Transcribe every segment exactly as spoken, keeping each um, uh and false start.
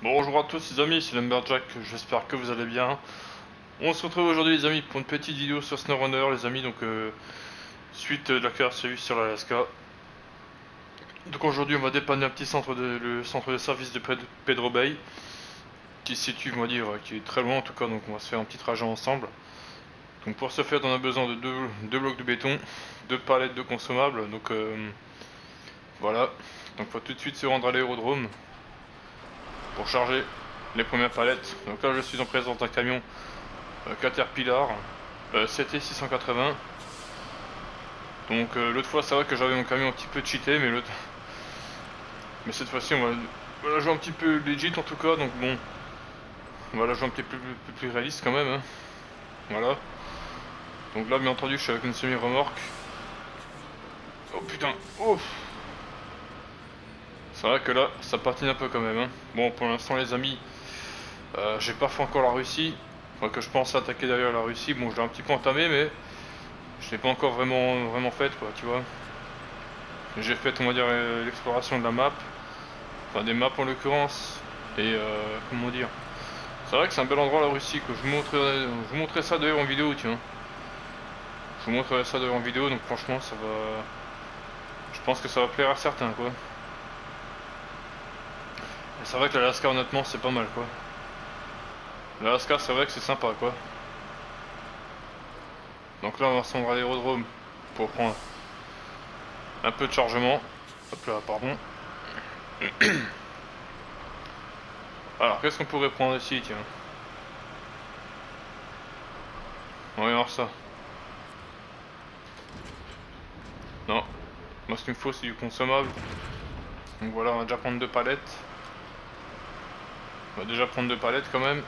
Bonjour à tous les amis, c'est Lumberjack, j'espère que vous allez bien. On se retrouve aujourd'hui les amis pour une petite vidéo sur Snowrunner les amis, donc euh, suite de la course qu'il y a eu sur l'Alaska. Donc aujourd'hui on va dépanner un petit centre de, le centre de service de Pedro Bay, qui se situe, on va dire, qui est très loin en tout cas, donc on va se faire un petit trajet ensemble. Donc pour ce faire on a besoin de deux, deux blocs de béton, deux palettes de consommables, donc euh, voilà. Donc faut tout de suite se rendre à l'aérodrome pour charger les premières palettes. Donc là je suis en présence d'un camion euh, Caterpillar euh, C T six cent quatre-vingts. Donc euh, l'autre fois c'est vrai que j'avais mon camion un petit peu cheaté, mais l'autre mais cette fois-ci on va... on va jouer un petit peu legit en tout cas, donc bon on va la jouer un petit peu plus, plus, plus réaliste quand même hein. Voilà, donc là bien entendu je suis avec une semi-remorque. Oh putain, oh. C'est vrai que là, ça patine un peu quand même. Hein. Bon, pour l'instant, les amis, euh, j'ai pas fait encore la Russie. Enfin, que je pense attaquer derrière la Russie. Bon, je l'ai un petit peu entamé, mais je l'ai pas encore vraiment, vraiment faite, quoi, tu vois. J'ai fait, on va dire, euh, l'exploration de la map. Enfin, des maps en l'occurrence. Et euh, comment dire. C'est vrai que c'est un bel endroit la Russie, que je vous montrerai, je vous montrerai ça d'ailleurs en vidéo, tiens. Je vous montrerai ça d'ailleurs en vidéo, donc franchement, ça va. Je pense que ça va plaire à certains, quoi. C'est vrai que l'Alaska honnêtement c'est pas mal quoi. L'Alaska c'est vrai que c'est sympa quoi. Donc là on va se rendre à l'aérodrome pour prendre un peu de chargement. Hop là pardon. Alors qu'est-ce qu'on pourrait prendre ici tiens. On va voir ça. Non. Moi ce qu'il me faut c'est du consommable. Donc voilà on va déjà prendre deux palettes. On va déjà prendre deux palettes quand même.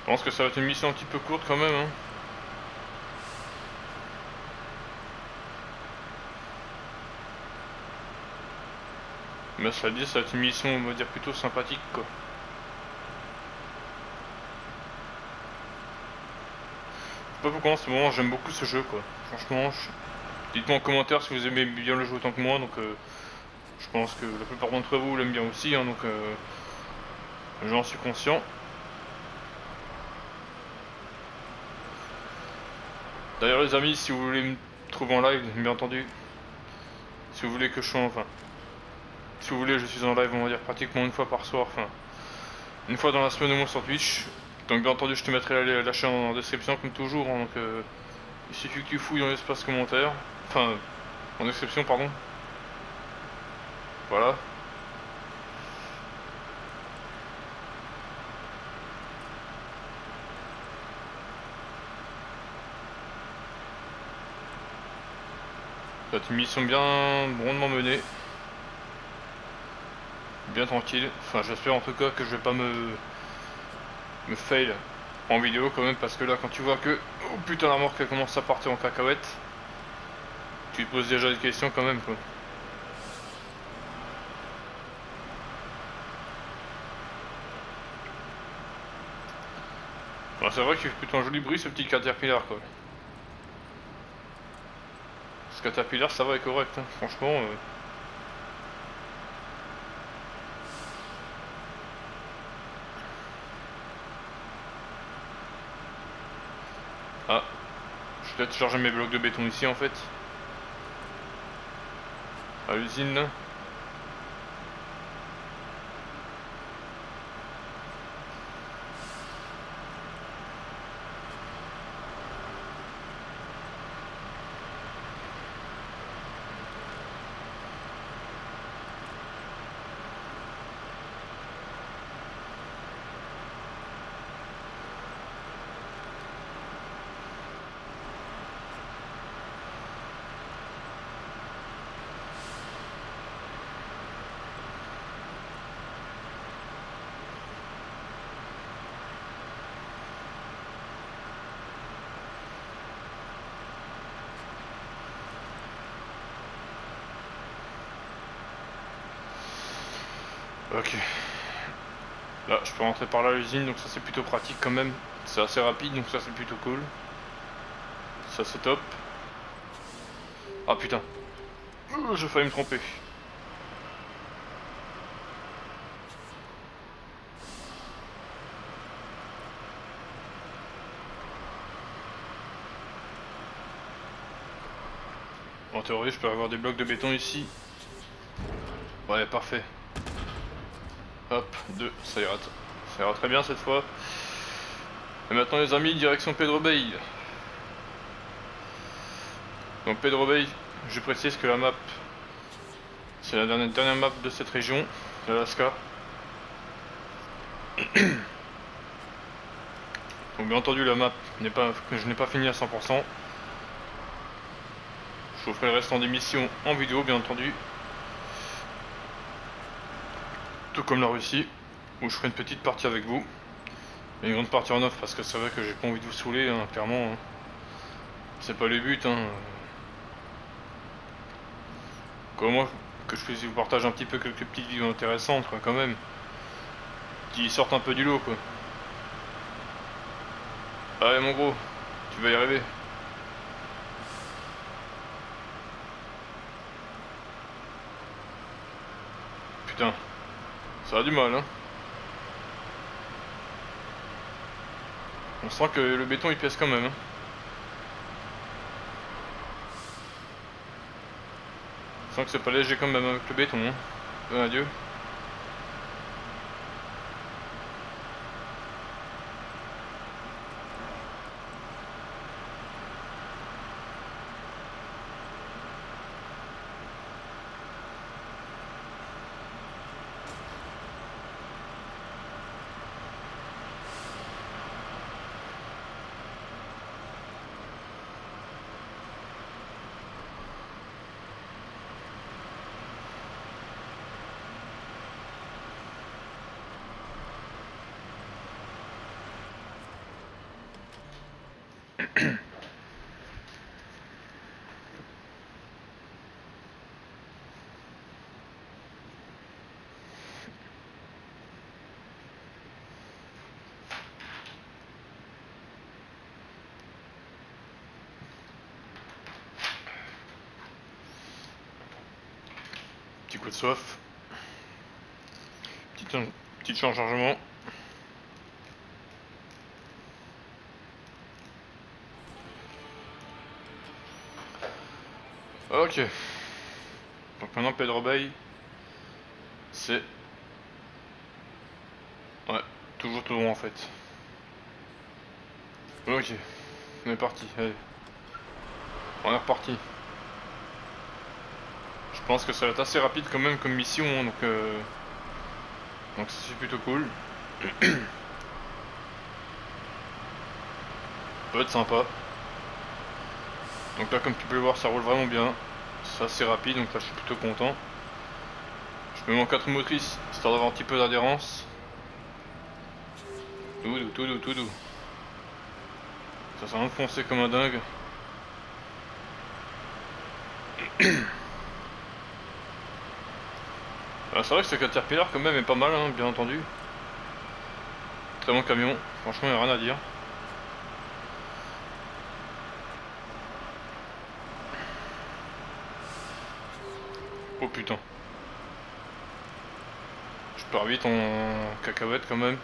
Je pense que ça va être une mission un petit peu courte quand même hein. Mais ça dit, ça va être une mission, on va dire, plutôt sympathique, quoi. Je sais pas pourquoi en ce moment, j'aime beaucoup ce jeu, quoi. Franchement, je... dites-moi en commentaire si vous aimez bien le jeu autant que moi, donc... Euh, je pense que la plupart d'entre vous l'aiment bien aussi, hein, donc... Euh, j'en suis conscient. D'ailleurs, les amis, si vous voulez me trouver en live, bien entendu... Si vous voulez que je sois... enfin... Si vous voulez, je suis en live, on va dire, pratiquement une fois par soir, enfin, une fois dans la semaine au moins sur Twitch. Donc bien entendu, je te mettrai la, la chaîne en description, comme toujours, hein, donc euh, il suffit que tu fouilles dans l'espace commentaire, enfin, en description, pardon. Voilà. Ça va être une mission bien rondement menée. Bien tranquille, enfin j'espère en tout cas que je vais pas me me fail en vidéo quand même, parce que là quand tu vois que oh putain la remorque elle commence à partir en cacahuète, tu te poses déjà des questions quand même quoi. Enfin, c'est vrai qu'il fait plutôt un joli bruit ce petit Caterpillar quoi. Ce Caterpillar ça va est correct hein. Franchement euh... Ah, je vais peut-être charger mes blocs de béton ici en fait. À l'usine. Ok. Là, je peux rentrer par là à l'usine, donc ça c'est plutôt pratique quand même. C'est assez rapide, donc ça c'est plutôt cool. Ça c'est top. Ah putain. Je failli me tromper. En théorie, je peux avoir des blocs de béton ici. Ouais, parfait. Hop, deux, ça ira, ça ira très bien cette fois. Et maintenant les amis, direction Pedro Bay. Donc Pedro Bay, je précise que la map, c'est la dernière, dernière map de cette région, l'Alaska. Donc bien entendu la map n'est pas, je n'ai pas fini à cent pour cent. Je vous ferai le restant des missions en vidéo bien entendu. Tout comme la Russie, où je ferai une petite partie avec vous. Une grande partie en off parce que c'est vrai que j'ai pas envie de vous saouler, hein, clairement. Hein. C'est pas le but. Hein. Comment que je puisse vous partager un petit peu quelques petites vidéos intéressantes, quoi, quand même. Qui sortent un peu du lot, quoi. Allez, mon gros, tu vas y arriver. Putain, ça a du mal, hein. On sent que le béton il pèse quand même. Hein. On sent que c'est pas léger quand même avec le béton. Hein. Bon adieu. Petit coup de soif, petite, petite charge chargement. Ok, donc maintenant Pedro Bay, c'est ouais toujours tout droit en fait. Ok, on est parti, allez, on est reparti. Je pense que ça va être assez rapide quand même comme mission, hein, donc euh... donc c'est plutôt cool. Ça peut être sympa. Donc là comme tu peux le voir ça roule vraiment bien, c'est assez rapide, donc là je suis plutôt content. Je mets mon quatre motrices histoire d'avoir un petit peu d'adhérence. Tout doux, tout doux, tout doux. Ça s'est enfoncé comme un dingue. Ah, c'est vrai que ce Caterpillar quand même est pas mal, hein, bien entendu. Très bon camion, franchement il n'y a rien à dire. Oh putain. Je pars vite en cacahuète quand même.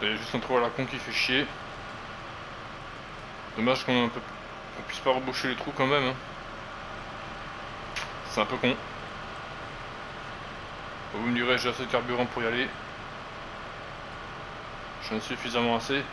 Il y a juste un trou à la con qui fait chier. Dommage qu'on ne puisse pas reboucher les trous quand même. Hein. c'est un peu con. Vous me direz, j'ai assez de carburant pour y aller. J'en ai suffisamment assez.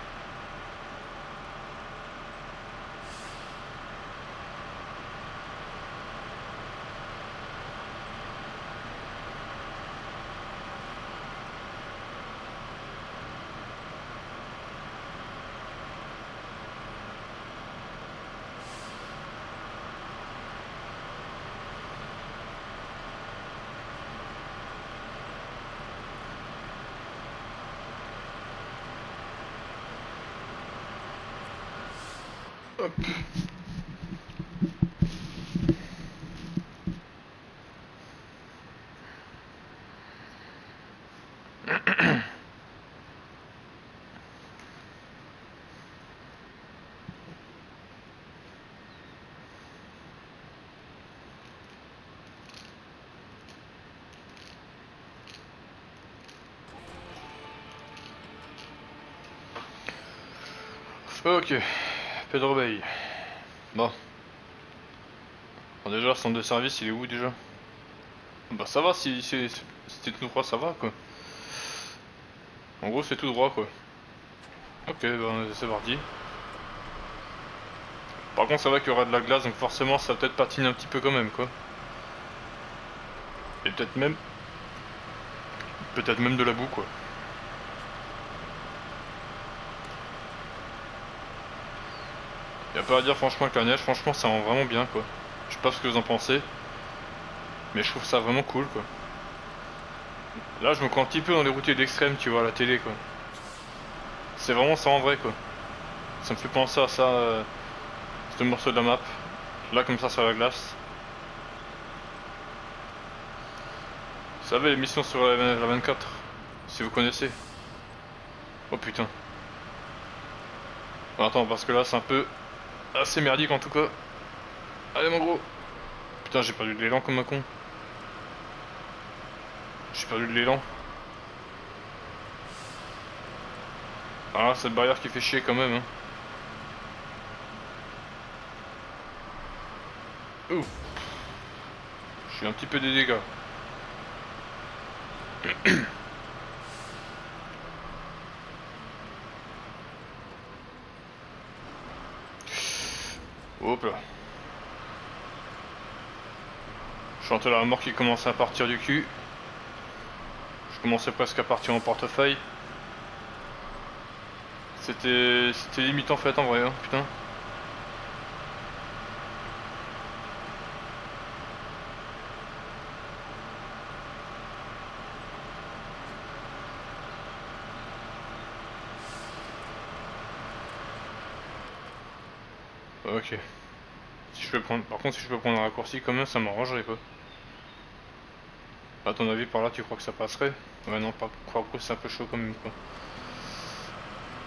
Ok, Pedro Bay. Bon. Bon, déjà, le centre de service, il est où déjà? Bah, ça va, si c'était si, si tout droit, ça va quoi. En gros, c'est tout droit quoi. Ok, bah, c'est parti. Par contre, ça va qu'il y aura de la glace, donc forcément, ça va peut-être patiner un petit peu quand même quoi. Et peut-être même. Peut-être même de la boue quoi. Y'a pas à dire franchement que la neige, franchement ça rend vraiment bien quoi. Je sais pas ce que vous en pensez, mais je trouve ça vraiment cool quoi. Là je me crois un petit peu dans les routiers d'extrême, tu vois, à la télé quoi. C'est vraiment ça en vrai quoi. Ça me fait penser à ça, euh, ce morceau de la map. Là comme ça sur la glace. Vous savez l'émission sur la, la vingt-quatre, si vous connaissez. Oh putain. Bon, attends parce que là c'est un peu... assez merdique en tout cas. Allez mon gros. Putain j'ai perdu de l'élan comme un con. J'ai perdu de l'élan. Ah cette barrière qui fait chier quand même hein. Ouh. Je suis un petit peu des dégâts. Hop là. Je sentais la remorque qui commençait à partir du cul. Je commençais presque à partir en portefeuille. C'était c'était limite en fait en vrai, hein, putain. Ok. Si je peux prendre... Par contre si je peux prendre un raccourci quand même ça m'arrangerait quoi. À ton avis par là tu crois que ça passerait? Ouais non par contre c'est un peu chaud quand même quoi.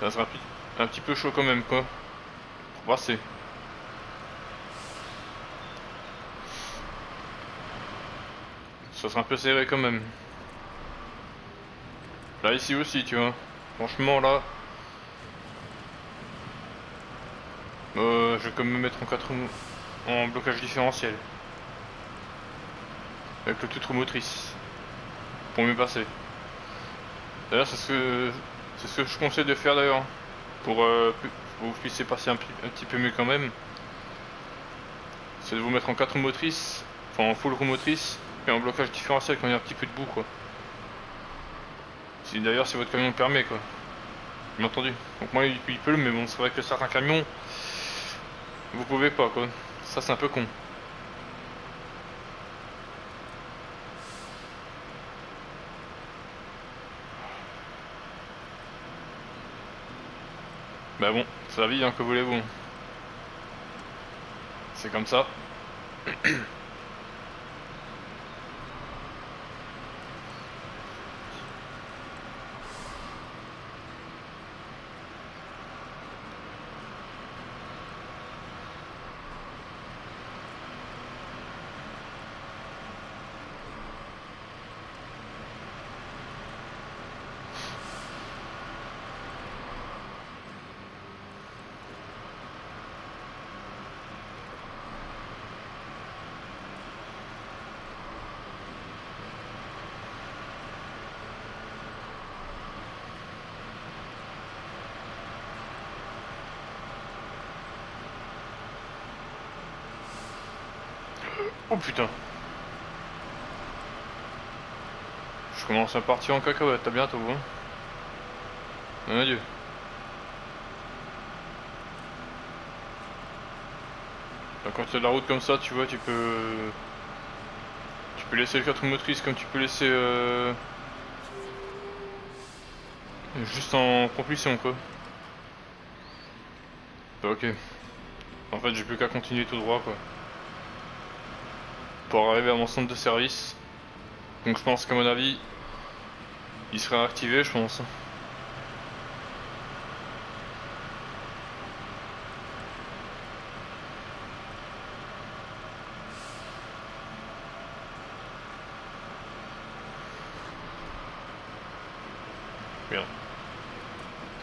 Ça sera un petit peu chaud quand même quoi. Pour passer. Ça sera un peu serré quand même. Là ici aussi tu vois. Franchement là. Euh, je vais quand même me mettre en quatre roues en blocage différentiel avec le toute roue motrice pour mieux passer. D'ailleurs c'est ce que c'est ce que je conseille de faire d'ailleurs pour, euh, pour que vous puissiez passer un, un petit peu mieux quand même. C'est de vous mettre en quatre roues motrices, enfin en full roue motrice et en blocage différentiel quand il y a un petit peu de boue quoi. Si d'ailleurs si votre camion le permet quoi. Bien entendu. Donc moi il, il peut le mais bon c'est vrai que certains camions vous pouvez pas quoi, ça c'est un peu con. Bah bon, c'est la vie hein, que voulez-vous. C'est comme ça. Oh putain. Je commence à partir en cacahuète, à bientôt, hein. Mon Dieu. Quand tu as de la route comme ça, tu vois, tu peux... Tu peux laisser le quatre roues motrices comme tu peux laisser... Euh... Juste en propulsion, quoi. Bah, ok. En fait, j'ai plus qu'à continuer tout droit, quoi. Pour arriver à mon centre de service. Donc je pense qu'à mon avis, il serait activé, je pense.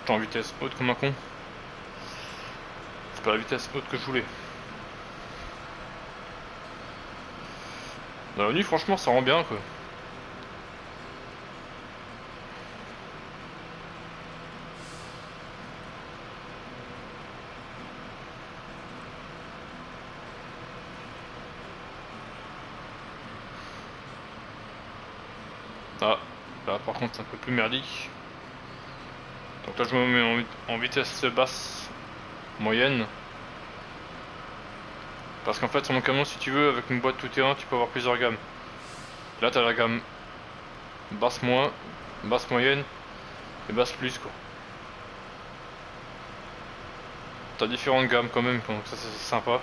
En vitesse haute comme un con. C'est pas la vitesse haute que je voulais. Dans la nuit, franchement, ça rend bien, quoi. Ah, là par contre, c'est un peu plus merdique. Donc là je me mets en vitesse basse, moyenne. Parce qu'en fait sur mon camion, si tu veux, avec une boîte tout terrain, tu peux avoir plusieurs gammes. Là t'as la gamme basse moins, basse moyenne et basse plus, quoi. T'as différentes gammes quand même, donc ça c'est sympa.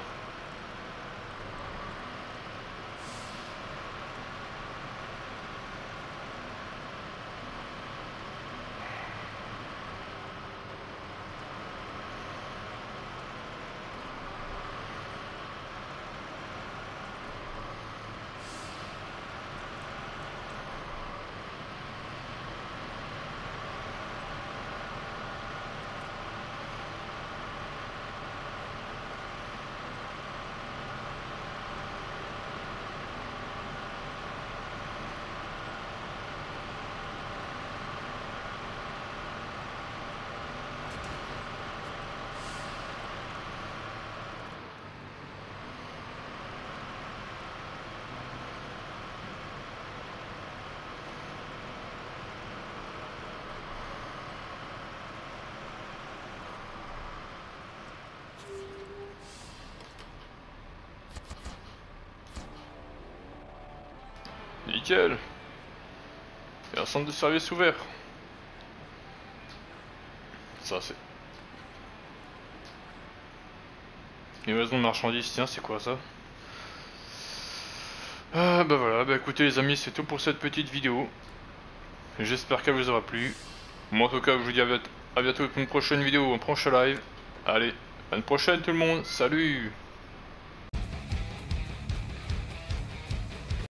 Nickel. Et un centre de service ouvert. Ça c'est... Livraison de marchandises, tiens, c'est quoi ça? Ah bah voilà, bah écoutez les amis, c'est tout pour cette petite vidéo. J'espère qu'elle vous aura plu. Moi en tout cas, je vous dis à bientôt pour une prochaine vidéo, un prochain live. Allez, à une prochaine tout le monde, salut!